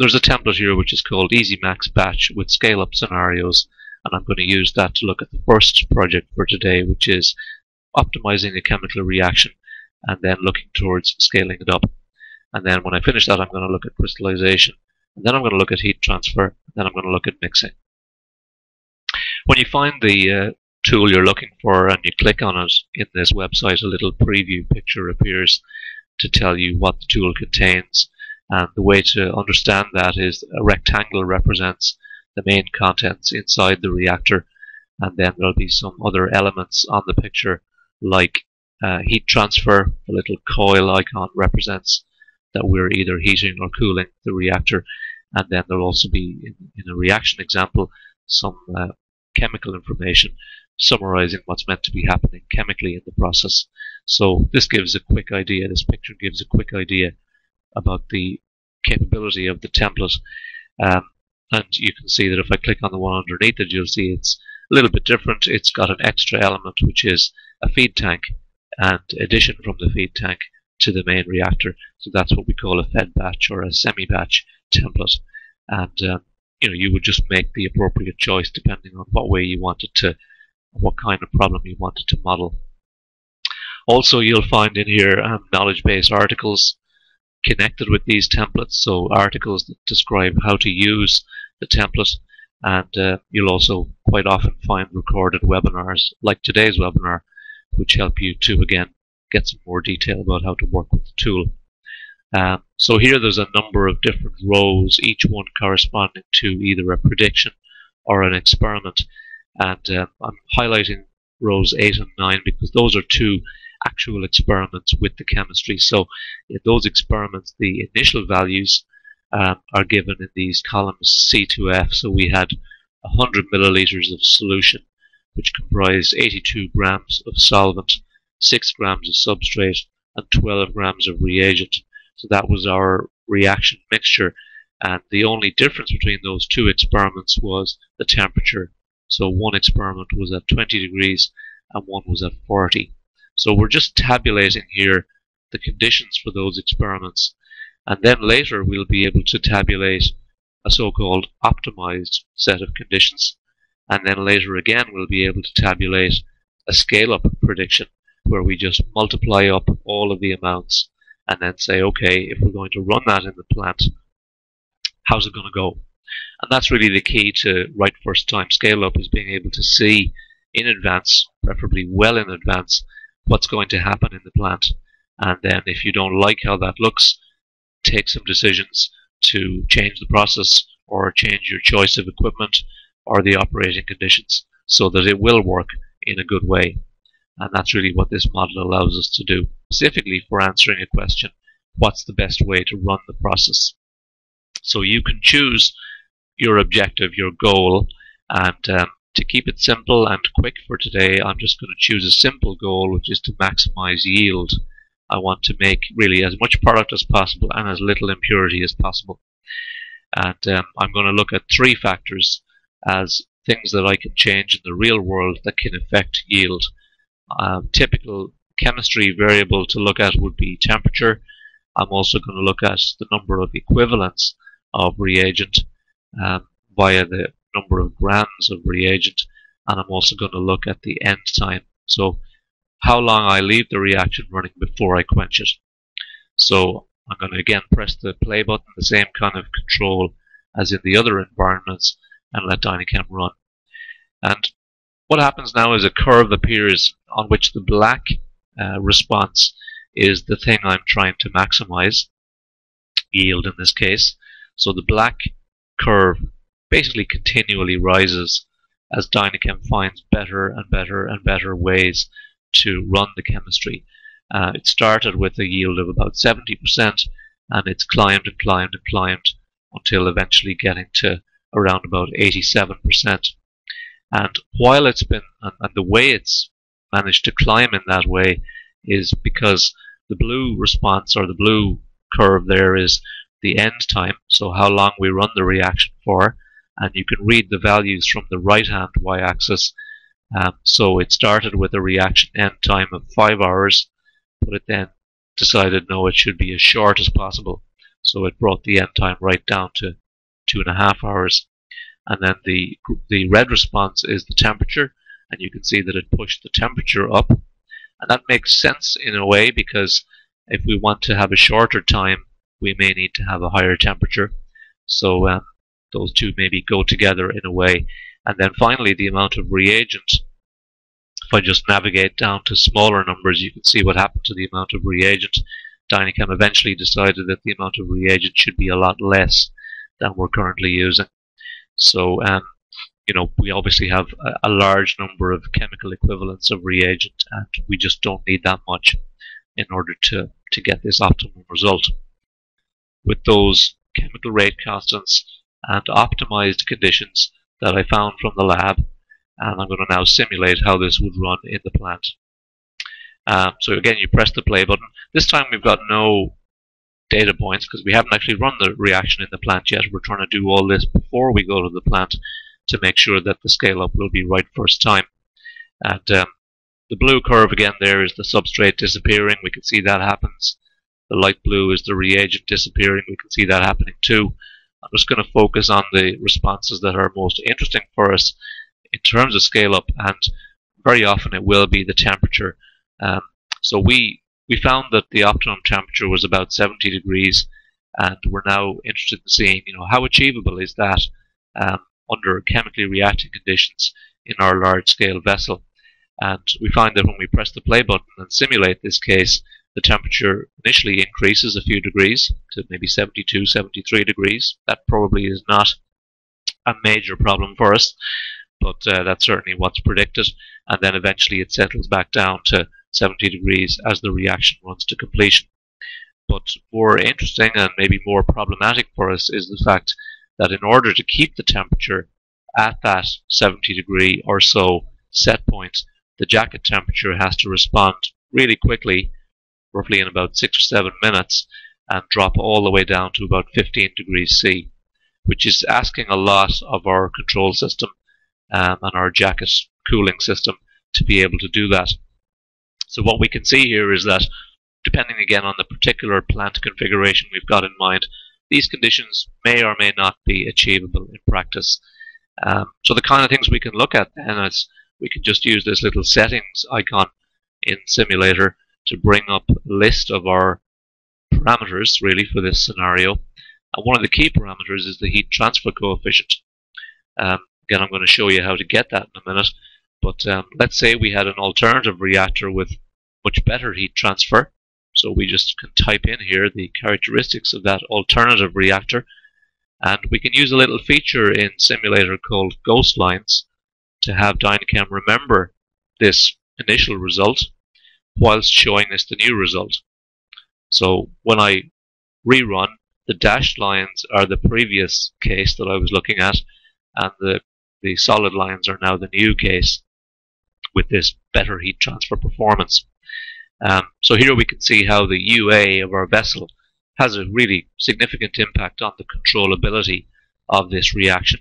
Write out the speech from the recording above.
There's a template here which is called EasyMax Batch with scale-up scenarios, and I'm going to use that to look at the first project for today, which is optimizing a chemical reaction and then looking towards scaling it up. And then when I finish that, I'm going to look at crystallization, and then I'm going to look at heat transfer, and then I'm going to look at mixing. When you find the tool you're looking for and you click on it in this website, a little preview picture appears to tell you what the tool contains. And the way to understand that is a rectangle represents the main contents inside the reactor, and then there'll be some other elements on the picture like heat transfer. The little coil icon represents that we're either heating or cooling the reactor, and then there'll also be, in a reaction example, some chemical information summarizing what's meant to be happening chemically in the process. So this gives a quick idea, this picture gives a quick idea about the capability of the template. And you can see that if I click on the one underneath it, you'll see it's a little bit different. It's got an extra element which is a feed tank and addition from the feed tank to the main reactor. So that's what we call a fed batch or a semi-batch template. And you would just make the appropriate choice depending on what way you wanted to, what kind of problem you wanted to model. Also, you'll find in here knowledge base articles connected with these templates, so articles that describe how to use the template. And you'll also quite often find recorded webinars like today's webinar, which help you to, again, get some more detail about how to work with the tool. So here there's a number of different rows, each one corresponding to either a prediction or an experiment. And I'm highlighting rows 8 and 9 because those are two actual experiments with the chemistry. So in those experiments, the initial values are given in these columns C to F. So we had 100 milliliters of solution, which comprised 82 grams of solvent, 6 grams of substrate, and 12 grams of reagent. So that was our reaction mixture. And the only difference between those two experiments was the temperature. So one experiment was at 20 degrees and one was at 40. So we're just tabulating here the conditions for those experiments. And then later we'll be able to tabulate a so-called optimized set of conditions. And then later again we'll be able to tabulate a scale-up prediction, where we just multiply up all of the amounts and then say, okay, if we're going to run that in the plant, how's it going to go? And that's really the key to right first time scale up, is being able to see in advance, preferably well in advance, what's going to happen in the plant. And then if you don't like how that looks, take some decisions to change the process or change your choice of equipment or the operating conditions so that it will work in a good way. And that's really what this model allows us to do, specifically for answering a question, what's the best way to run the process? So you can choose your objective, your goal, and to keep it simple and quick for today, I'm just going to choose a simple goal, which is to maximize yield. I want to make really as much product as possible and as little impurity as possible. And I'm going to look at three factors as things that I can change in the real world that can affect yield. Typical chemistry variable to look at would be temperature. I'm also going to look at the number of equivalents of reagent via the number of grams of reagent, and I'm also going to look at the end time, so how long I leave the reaction running before I quench it. So I'm going to again press the play button, the same kind of control as in the other environments, and let DynoChem run. And what happens now is a curve appears on which the black response is the thing I'm trying to maximize, yield in this case. So the black curve basically continually rises as DynoChem finds better and better and better ways to run the chemistry. It started with a yield of about 70%, and it's climbed and climbed and climbed until eventually getting to around about 87%. And while it's been, and the way it's managed to climb in that way is because the blue response, or the blue curve there, is the end time, so how long we run the reaction for, and you can read the values from the right-hand y-axis. So it started with a reaction end time of 5 hours, but it then decided, no, it should be as short as possible. So it brought the end time right down to 2.5 hours. And then the red response is the temperature, and you can see that it pushed the temperature up. And that makes sense in a way, because if we want to have a shorter time, we may need to have a higher temperature. So those two maybe go together in a way. And then finally, the amount of reagent. If I just navigate down to smaller numbers, you can see what happened to the amount of reagent. DynoChem eventually decided that the amount of reagent should be a lot less than we're currently using. So you know, we obviously have a large number of chemical equivalents of reagent, and we just don't need that much in order to get this optimum result. With those chemical rate constants and optimized conditions that I found from the lab, and I'm going to now simulate how this would run in the plant. So again, you press the play button. This time we've got no data points because we haven't actually run the reaction in the plant yet. We're trying to do all this before we go to the plant to make sure that the scale-up will be right first time. And the blue curve again there is the substrate disappearing. We can see that happens. The light blue is the reagent disappearing. We can see that happening too. I'm just going to focus on the responses that are most interesting for us in terms of scale-up, and very often it will be the temperature. So we found that the optimum temperature was about 70 degrees, and we're now interested in seeing, you know, how achievable is that under chemically reacting conditions in our large-scale vessel. And we find that when we press the play button and simulate this case, the temperature initially increases a few degrees to maybe 72, 73 degrees. That probably is not a major problem for us, but that's certainly what's predicted. And then eventually it settles back down to 70 degrees as the reaction runs to completion. But more interesting and maybe more problematic for us is the fact that in order to keep the temperature at that 70 degree or so set point, the jacket temperature has to respond really quickly, roughly in about 6 or 7 minutes, and drop all the way down to about 15 degrees C, which is asking a lot of our control system and our jacket cooling system to be able to do that. So what we can see here is that, depending again on the particular plant configuration we've got in mind, these conditions may or may not be achievable in practice. So the kind of things we can look at then is we can just use this little settings icon in Simulator to bring up a list of our parameters really for this scenario. And one of the key parameters is the heat transfer coefficient. Again, I'm going to show you how to get that in a minute. But let's say we had an alternative reactor with much better heat transfer. So we just can type in here the characteristics of that alternative reactor. And we can use a little feature in Simulator called Ghost Lines to have DynoChem remember this initial result whilst showing us the new result. So when I rerun, the dashed lines are the previous case that I was looking at, and the solid lines are now the new case with this better heat transfer performance. So here we can see how the UA of our vessel has a really significant impact on the controllability of this reaction.